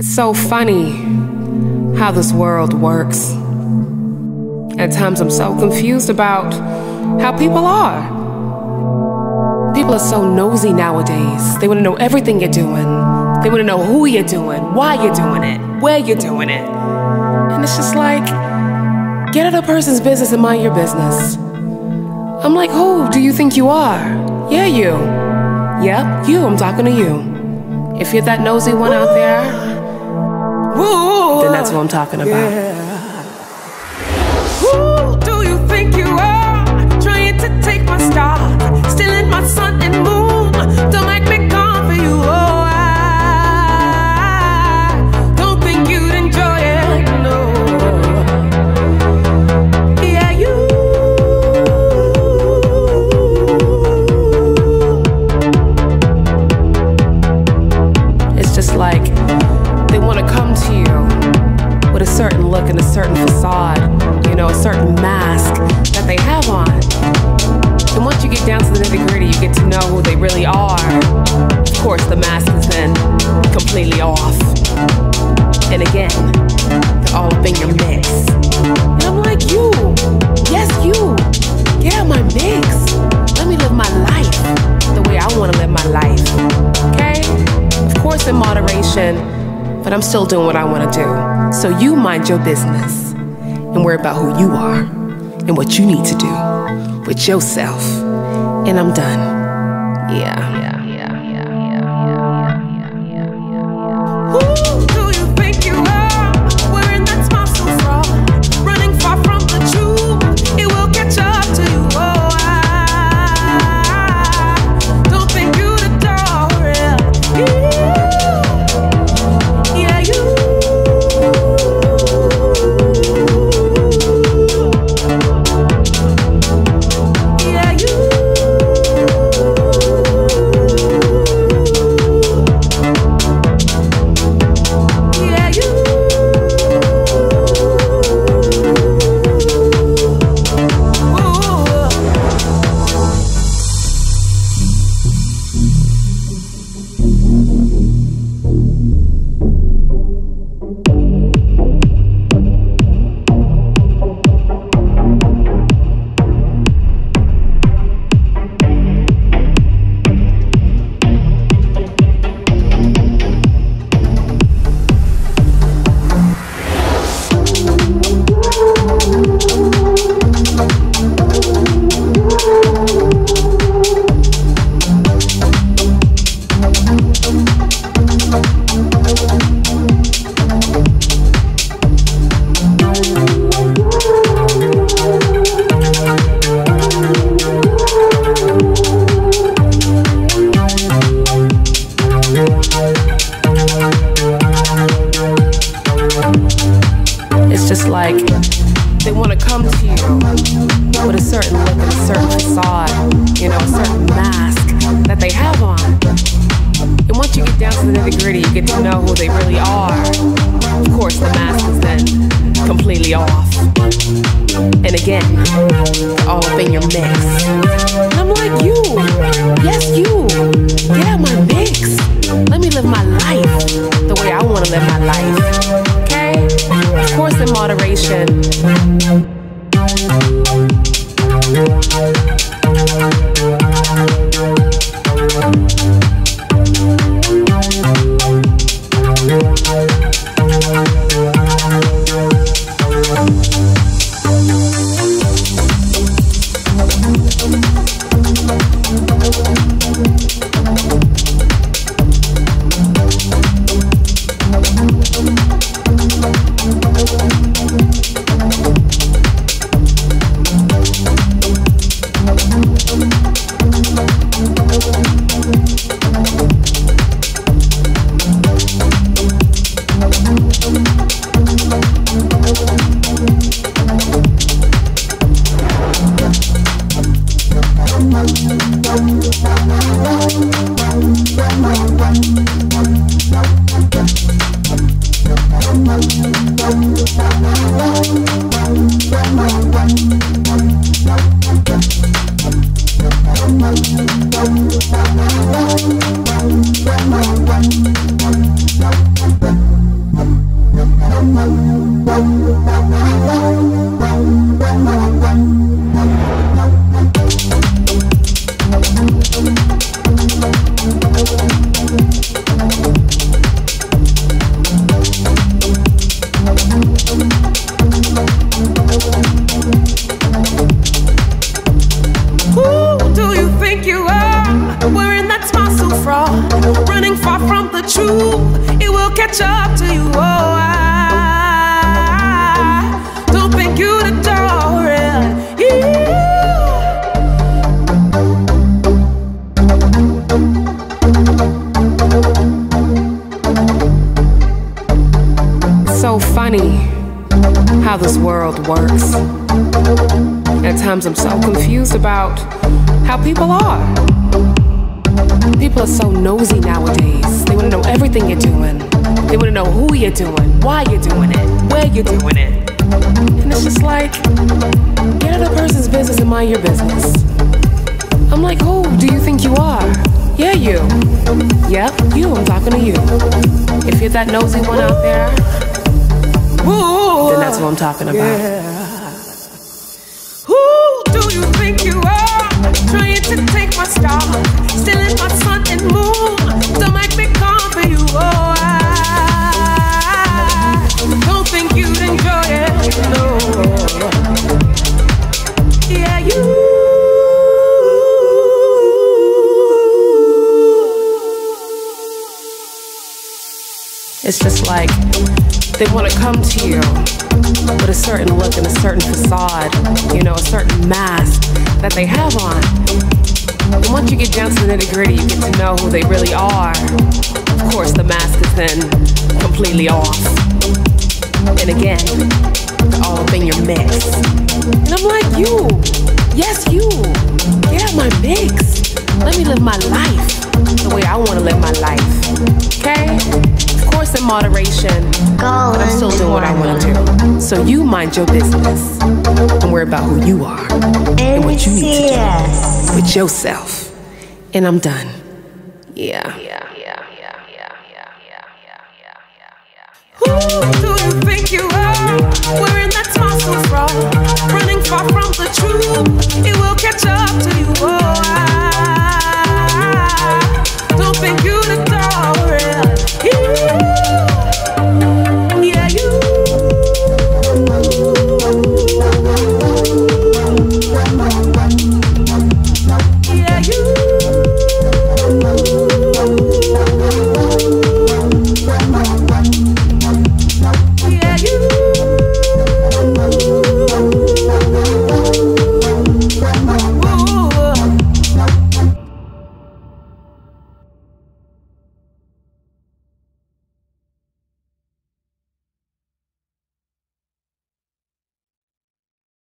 So funny how this world works. At times I'm so confused about how people are. People are so nosy nowadays. They want to know everything you're doing. They want to know who you're doing, why you're doing it, where you're doing it. And it's just like, get out of a person's business and mind your business. I'm like, who do you think you are? Yeah, you. Yep, you. I'm talking to you. If you're that nosy one out there, then that's who I'm talking about. Yeah. Like, they want to come to you with a certain look and a certain facade, you know, a certain mask that they have on. And once you get down to the nitty-gritty, you get to know who they really are. Of course, the mask is then completely off. And again, they're all up in your mix. And I'm like, you, yes, you, yeah, my mix. Let me live my life the way I want to live my life, okay? Of course in moderation, but I'm still doing what I want to do. So you mind your business and worry about who you are and what you need to do with yourself. And I'm done. Yeah. Who do you think you are? Wearing that smile so raw, running far from the truth. It will catch up to you. Oh, I don't think you the door, yeah. Just like, they want to come to you with a certain look and a certain facade, you know, a certain mask that they have on. And once you get down to the nitty-gritty, you get to know who they really are. Of course, the mask is then completely off. And again, all up in your mix. And I'm like, you, yes, you, yeah, my mix. Let me live my life the way I want to live my life. Of course in moderation. catch up to you. Oh, I don't think you'd adore it. It's so funny how this world works. At times I'm so confused about how people are. People are so nosy nowadays. They want to know everything you're doing. They want to know who you're doing, why you're doing it, where you're doing it. And it's just like, get out of a person's business and mind your business. I'm like, who do you think you are? Yeah, you. Yep, you. I'm talking to you. If you're that nosy one out there, then that's what I'm talking about. Yeah. Who do you think you are? Trying to take my star, stealing my sun and moon. Don't make me come for you. Oh, I don't think you'd enjoy it. No. Yeah, you. It's just like they want to come to you with a certain look and a certain facade, you know, a certain mask that they have on. And once you get down to the nitty-gritty, you get to know who they really are. Of course, the mask is then completely off. And again, all up in your mix. And I'm like, you, yes, you, get out my mix. Let me live my life the way I want to live my life, okay? Of course, in moderation, but I'm still doing what I want to do. So you mind your business and worry about who you are and what you need to do with yourself. And I'm done. Yeah. Who do you think you are? Wearing that small suit, running far from the truth. It will catch up to you.